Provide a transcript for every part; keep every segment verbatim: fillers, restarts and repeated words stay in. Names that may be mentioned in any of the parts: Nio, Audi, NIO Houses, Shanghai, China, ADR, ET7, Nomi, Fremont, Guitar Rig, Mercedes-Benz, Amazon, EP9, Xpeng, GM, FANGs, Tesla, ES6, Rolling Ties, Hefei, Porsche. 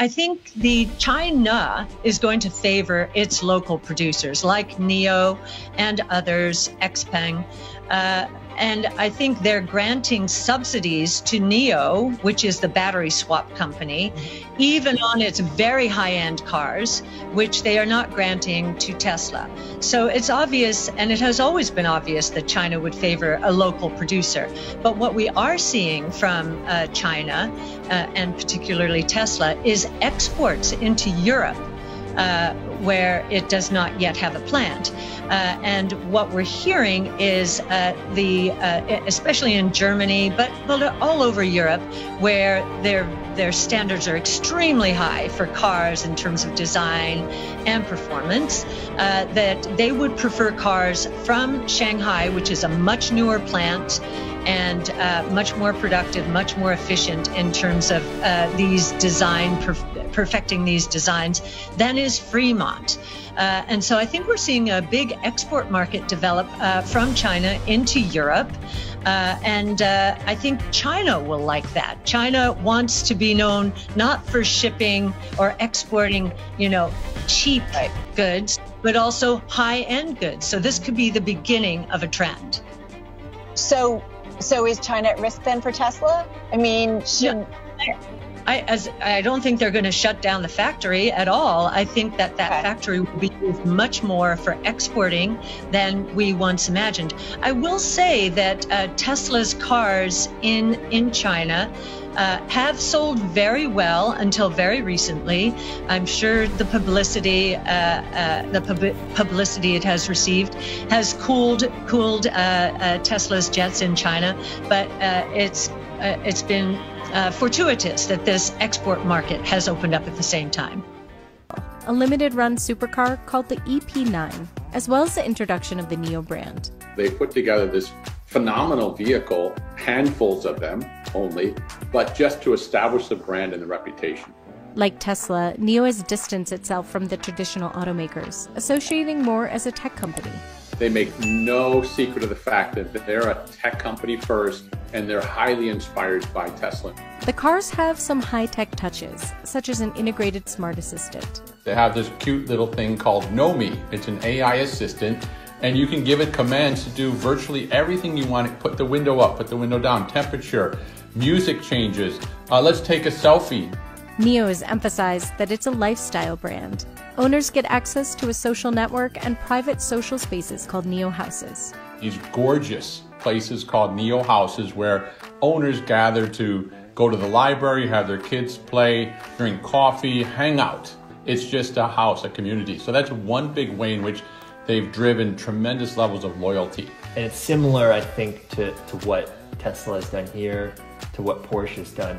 I think the China is going to favor its local producers like Nio and others, Xpeng. Uh, and I think they're granting subsidies to Nio, which is the battery swap company, even on its very high-end cars, which they are not granting to Tesla. So it's obvious, and it has always been obvious, that China would favor a local producer. But what we are seeing from uh, China, uh, and particularly Tesla, is exports into Europe, uh, where it does not yet have a plant. Uh, and what we're hearing is uh, the, uh, especially in Germany, but, but all over Europe, where their, their standards are extremely high for cars in terms of design and performance, uh, that they would prefer cars from Shanghai, which is a much newer plant and uh, much more productive, much more efficient in terms of uh, these design, perf perfecting these designs, than is Fremont. Uh, and so I think we're seeing a big export market develop uh, from China into Europe. Uh, and uh, I think China will like that. China wants to be known not for shipping or exporting, you know, cheap right. goods, but also high-end goods. So this could be the beginning of a trend. So, so is China at risk then for Tesla? I mean, should... Yeah. I, as, I don't think they're going to shut down the factory at all. I think that that okay. factory will be used much more for exporting than we once imagined. I will say that uh, Tesla's cars in, in China uh, have sold very well until very recently. I'm sure the publicity, uh, uh, the pub publicity it has received has cooled, cooled uh, uh, Tesla's jets in China, but uh, it's, uh, it's been Uh, fortuitous that this export market has opened up at the same time. A limited-run supercar called the E P nine, as well as the introduction of the Nio brand. They put together this phenomenal vehicle, handfuls of them only, but just to establish the brand and the reputation. Like Tesla, Nio has distanced itself from the traditional automakers, associating more as a tech company. They make no secret of the fact that they're a tech company first, and they're highly inspired by Tesla. The cars have some high-tech touches, such as an integrated smart assistant. They have this cute little thing called Nomi. It's an A I assistant, and you can give it commands to do virtually everything you want. Put the window up, put the window down, temperature, music changes, uh, let's take a selfie. Nio has emphasized that it's a lifestyle brand. Owners get access to a social network and private social spaces called N I O Houses. These gorgeous places called N I O Houses, where owners gather to go to the library, have their kids play, drink coffee, hang out. It's just a house, a community. So that's one big way in which they've driven tremendous levels of loyalty. And it's similar, I think, to, to what Tesla has done here, to what Porsche has done,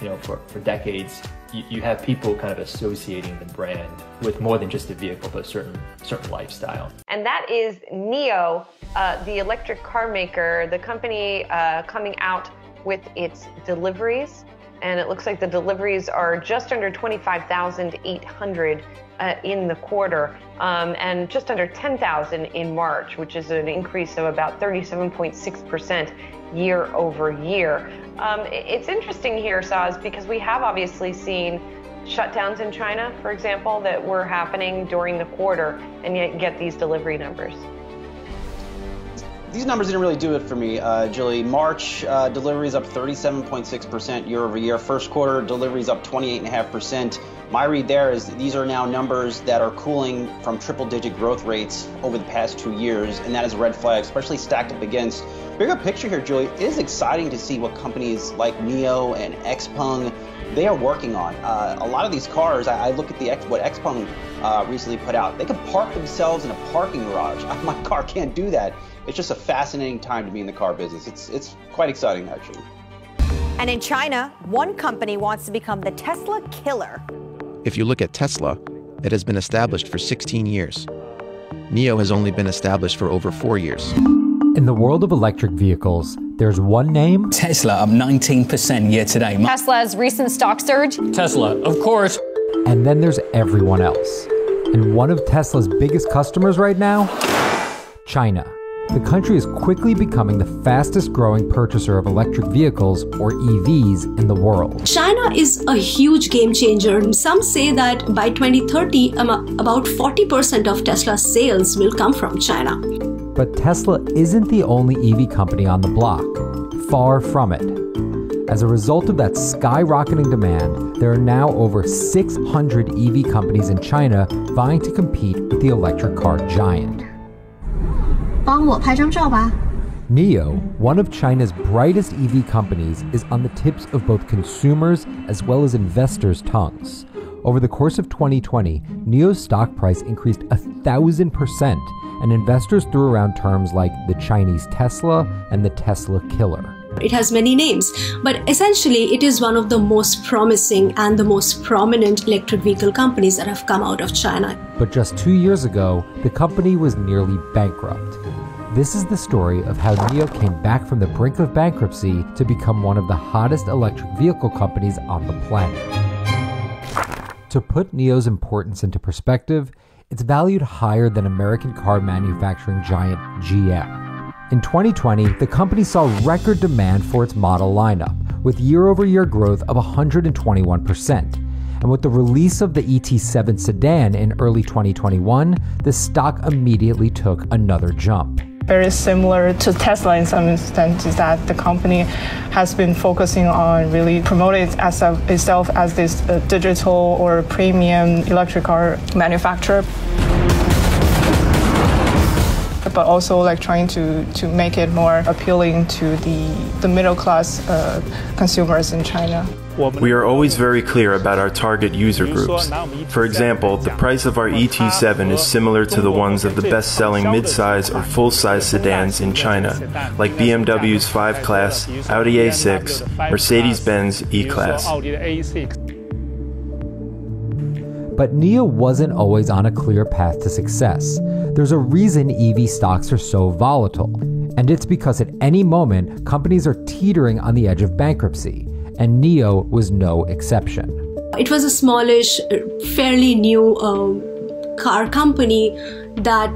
you know, for, for decades. You have people kind of associating the brand with more than just a vehicle, but a certain, certain lifestyle. And that is Nio, uh, the electric car maker, the company uh, coming out with its deliveries. And it looks like the deliveries are just under twenty-five thousand eight hundred uh, in the quarter, um, and just under ten thousand in March, which is an increase of about thirty-seven point six percent year over year. Um, it's interesting here, Saz, because we have obviously seen shutdowns in China, for example, that were happening during the quarter, and yet get these delivery numbers. These numbers didn't really do it for me, uh, Julie. March uh, deliveries up thirty-seven point six percent year over year. First quarter deliveries up twenty-eight point five percent. My read there is these are now numbers that are cooling from triple digit growth rates over the past two years, and that is a red flag, especially stacked up against bigger picture here, Julie. It is exciting to see what companies like Nio and Xpeng, they are working on. Uh, a lot of these cars, I, I look at the what Xpeng uh, recently put out, they can park themselves in a parking garage. My car can't do that. It's just a fascinating time to be in the car business. It's, it's quite exciting, actually. And in China, one company wants to become the Tesla killer. If you look at Tesla, it has been established for sixteen years. Nio has only been established for over four years. In the world of electric vehicles, there's one name. Tesla up nineteen percent year to date. Tesla's recent stock surge. Tesla, of course. And then there's everyone else. And one of Tesla's biggest customers right now, China. the country is quickly becoming the fastest growing purchaser of electric vehicles, or E Vs, in the world. China is a huge game changer. Some say that by twenty thirty, about forty percent of Tesla's sales will come from China. But Tesla isn't the only E V company on the block. Far from it. As a result of that skyrocketing demand, there are now over six hundred E V companies in China vying to compete with the electric car giant. NIO, one of China's brightest E V companies, is on the tips of both consumers as well as investors' tongues. Over the course of twenty twenty, NIO's stock price increased one thousand percent, and investors threw around terms like the Chinese Tesla and the Tesla killer. It has many names, but essentially it is one of the most promising and the most prominent electric vehicle companies that have come out of China. But just two years ago, the company was nearly bankrupt. This is the story of how NIO came back from the brink of bankruptcy to become one of the hottest electric vehicle companies on the planet. To put NIO's importance into perspective, it's valued higher than American car manufacturing giant G M. In twenty twenty, the company saw record demand for its model lineup, with year-over-year growth of one hundred twenty-one percent. And with the release of the E T seven sedan in early twenty twenty-one, the stock immediately took another jump. Very similar to Tesla in some instance is that the company has been focusing on really promoting itself as this digital or premium electric car manufacturer, but also like trying to, to make it more appealing to the, the middle-class uh, consumers in China. We are always very clear about our target user groups. For example, the price of our E T seven is similar to the ones of the best-selling midsize or full-size sedans in China, like B M W's five class, Audi A six, Mercedes-Benz E class. But NIO wasn't always on a clear path to success. There's a reason E V stocks are so volatile, and it's because at any moment, companies are teetering on the edge of bankruptcy, and NIO was no exception. It was a smallish, fairly new um, car company that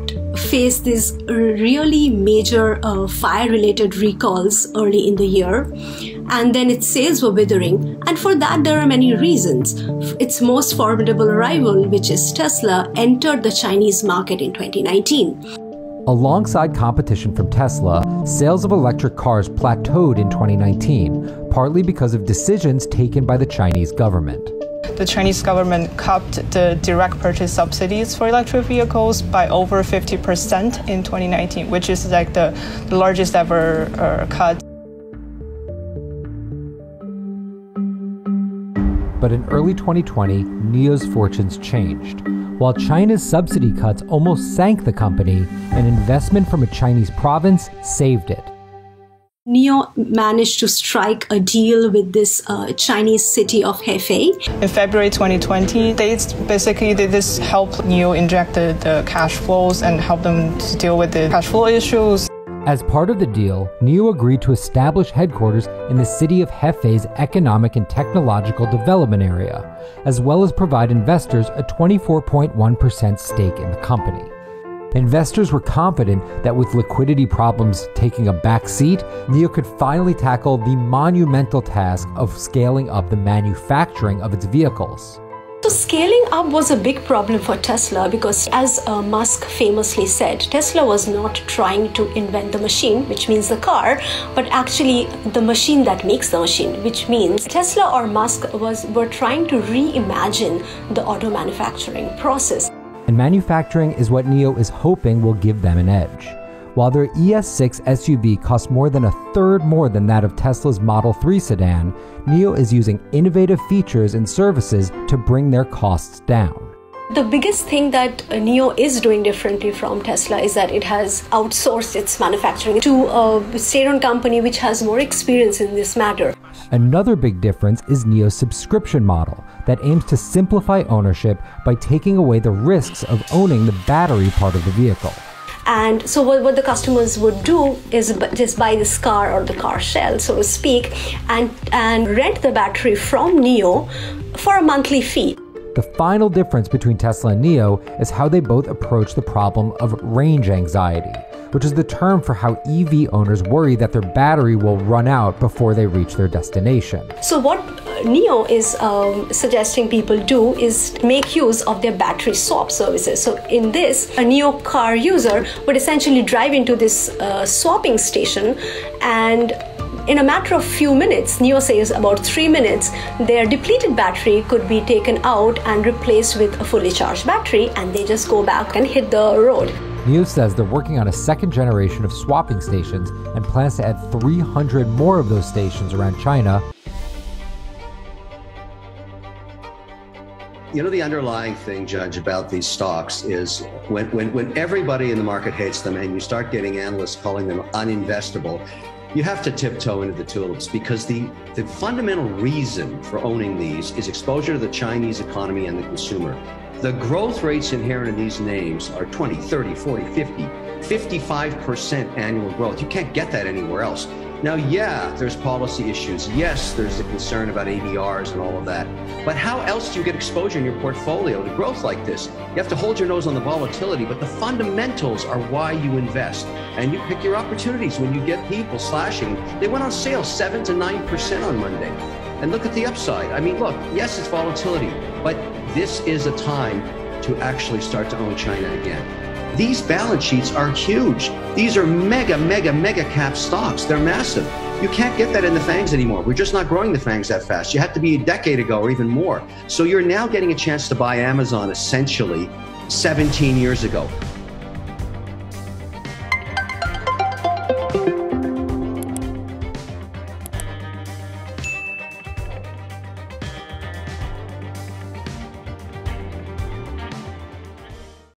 faced these really major uh, fire-related recalls early in the year, and then its sales were withering. And for that, there are many reasons. Its most formidable rival, which is Tesla, entered the Chinese market in twenty nineteen. Alongside competition from Tesla, sales of electric cars plateaued in twenty nineteen, partly because of decisions taken by the Chinese government. The Chinese government capped the direct purchase subsidies for electric vehicles by over fifty percent in twenty nineteen, which is like the largest ever uh, cut. But in early twenty twenty, NIO's fortunes changed. While China's subsidy cuts almost sank the company, an investment from a Chinese province saved it. NIO managed to strike a deal with this uh, Chinese city of Hefei. In February twenty twenty, they basically they just helped NIO inject the, the cash flows and help them to deal with the cash flow issues. As part of the deal, NIO agreed to establish headquarters in the city of Hefei's economic and technological development area, as well as provide investors a twenty-four point one percent stake in the company. Investors were confident that with liquidity problems taking a back seat, NIO could finally tackle the monumental task of scaling up the manufacturing of its vehicles. So scaling up was a big problem for Tesla because, as uh, Musk famously said, Tesla was not trying to invent the machine, which means the car, but actually the machine that makes the machine, which means Tesla or Musk was, were trying to reimagine the auto manufacturing process. And manufacturing is what NIO is hoping will give them an edge. While their E S six S U V costs more than a third more than that of Tesla's Model three sedan, NIO is using innovative features and services to bring their costs down. The biggest thing that NIO is doing differently from Tesla is that it has outsourced its manufacturing to a state-owned company which has more experience in this matter. Another big difference is NIO's subscription model that aims to simplify ownership by taking away the risks of owning the battery part of the vehicle. And so what, what the customers would do is just buy this car or the car shell, so to speak, and, and rent the battery from NIO for a monthly fee. The final difference between Tesla and NIO is how they both approach the problem of range anxiety, which is the term for how E V owners worry that their battery will run out before they reach their destination. So what Nio is um, suggesting people do is make use of their battery swap services. So in this, a Nio car user would essentially drive into this uh, swapping station, and in a matter of few minutes, Nio says about three minutes, their depleted battery could be taken out and replaced with a fully charged battery, and they just go back and hit the road. Nio says they're working on a second generation of swapping stations and plans to add three hundred more of those stations around China. You know, the underlying thing, Judge, about these stocks is when, when, when everybody in the market hates them and you start getting analysts calling them uninvestable, you have to tiptoe into the tulips, because the, the fundamental reason for owning these is exposure to the Chinese economy and the consumer. The growth rates inherent in these names are twenty, thirty, forty, fifty, fifty-five percent annual growth. You can't get that anywhere else. Now, yeah, there's policy issues. Yes, there's the concern about A D Rs and all of that. But how else do you get exposure in your portfolio to growth like this? You have to hold your nose on the volatility, but the fundamentals are why you invest. And you pick your opportunities when you get people slashing. They went on sale seven to nine percent on Monday. And look at the upside. I mean, look, yes, it's volatility, but this is a time to actually start to own China again. These balance sheets are huge. These are mega, mega, mega cap stocks. They're massive. You can't get that in the FANGs anymore. We're just not growing the FANGs that fast. You had to be a decade ago or even more. So you're now getting a chance to buy Amazon essentially seventeen years ago.